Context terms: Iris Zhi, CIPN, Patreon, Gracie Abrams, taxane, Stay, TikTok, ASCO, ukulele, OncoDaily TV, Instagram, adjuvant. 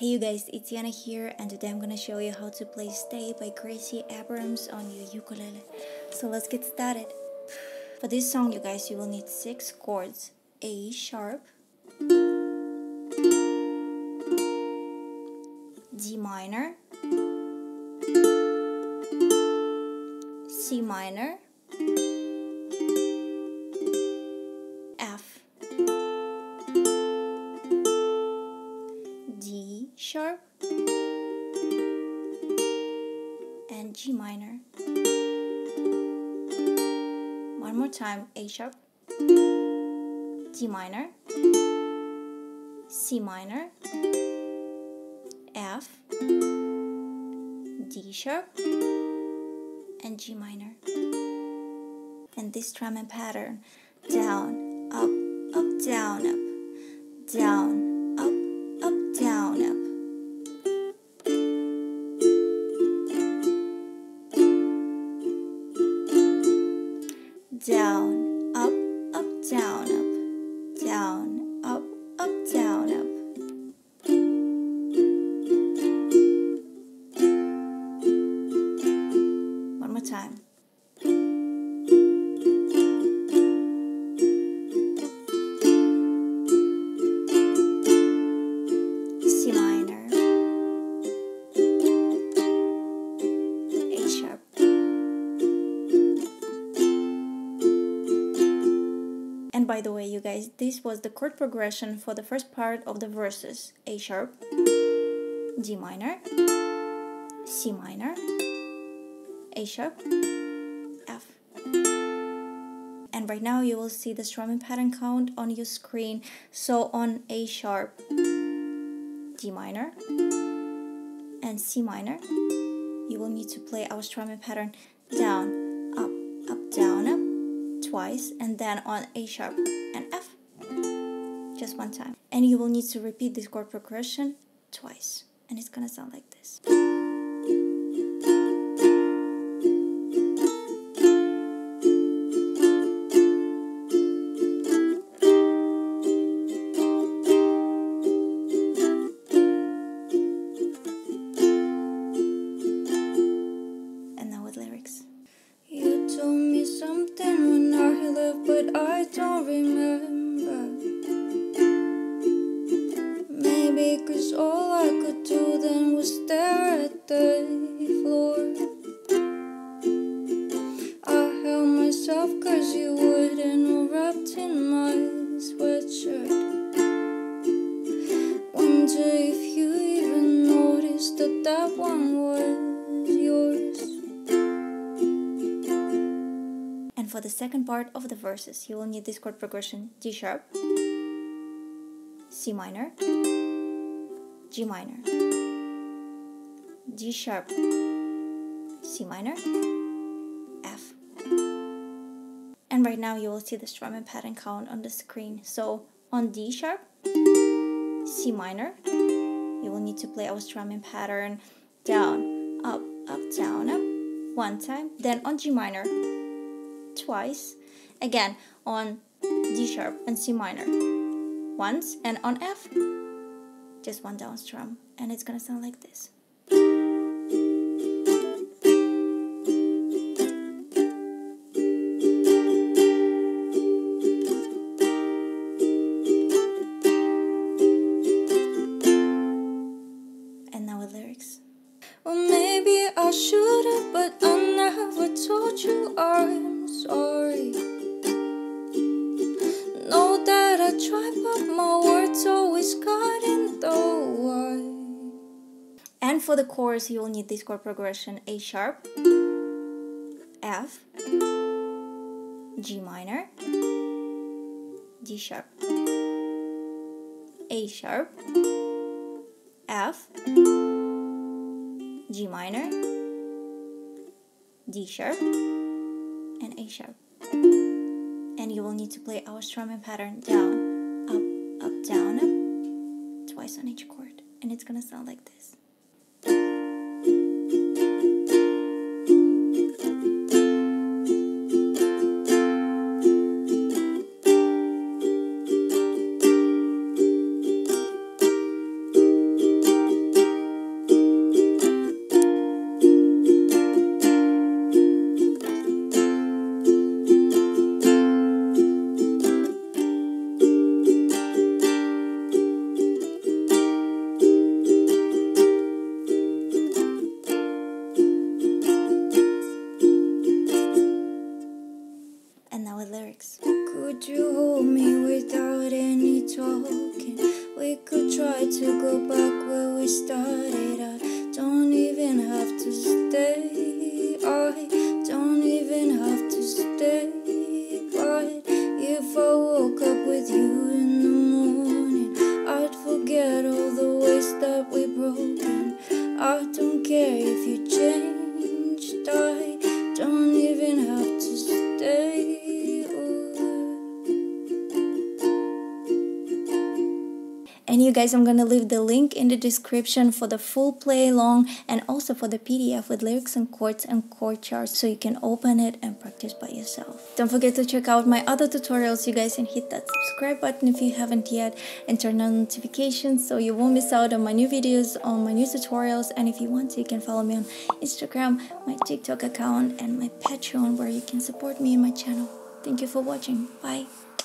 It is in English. Hey you guys, it's Yana here, and today I'm gonna show you how to play Stay by Gracie Abrams on your ukulele. So let's get started. For this song, you guys, you will need 6 chords: A sharp, D minor, C minor, F, D sharp, and G minor. One more time: A sharp, D minor, C minor, F, D sharp, and G minor. And this strumming pattern: down, up, up, down, up, down, down, up. Down, up, up, down, up. Down, up, up, down, up. One more time. And by the way, you guys, this was the chord progression for the first part of the verses: A sharp, D minor, C minor, A sharp, F. And right now you will see the strumming pattern count on your screen. So on A sharp, D minor, and C minor, you will need to play our strumming pattern down, twice, and then on A sharp and F just one time. And you will need to repeat this chord progression twice, and it's gonna sound like this. And now with lyrics. You told me something when I left, but I don't remember. Maybe 'cause all I could do then was stare at the floor. I held myself 'cause you wouldn't, all wrapped in my sweatshirt. Wonder if you even noticed that that one was yours. And for the second part of the verses, you will need this chord progression: D sharp, C minor, G minor, D sharp, C minor, F. And right now you will see the strumming pattern count on the screen. So on D sharp, C minor, you will need to play our strumming pattern down, up, up, down, up, one time. Then on G minor, twice, again on D sharp and C minor once, and on F just one down strum, and it's gonna sound like this. And now with lyrics. Well, maybe I should've, but I never told you I'm sorry. Know that I tried, but my words always got in the way. And for the chorus, you will need this chord progression: A sharp, F, G minor, D sharp, A sharp, F, G minor, D sharp, and A sharp. And you will need to play our strumming pattern down, up, up, down, up, twice on each chord, and it's gonna sound like this. started. I don't even have to stay. I don't even have to stay. But if I woke up with you in the morning, I'd forget all the ways that we broke. And I don't care if you changed. I don't even have to stay. And you guys, I'm gonna leave the link in the description for the full play along and also for the PDF with lyrics and chord charts, so you can open it and practice by yourself. Don't forget to check out my other tutorials, you guys, and hit that subscribe button if you haven't yet, and turn on notifications so you won't miss out on my new videos, on my new tutorials. And if you want to, you can follow me on Instagram, my TikTok account, and my Patreon, where you can support me and my channel. Thank you for watching. Bye.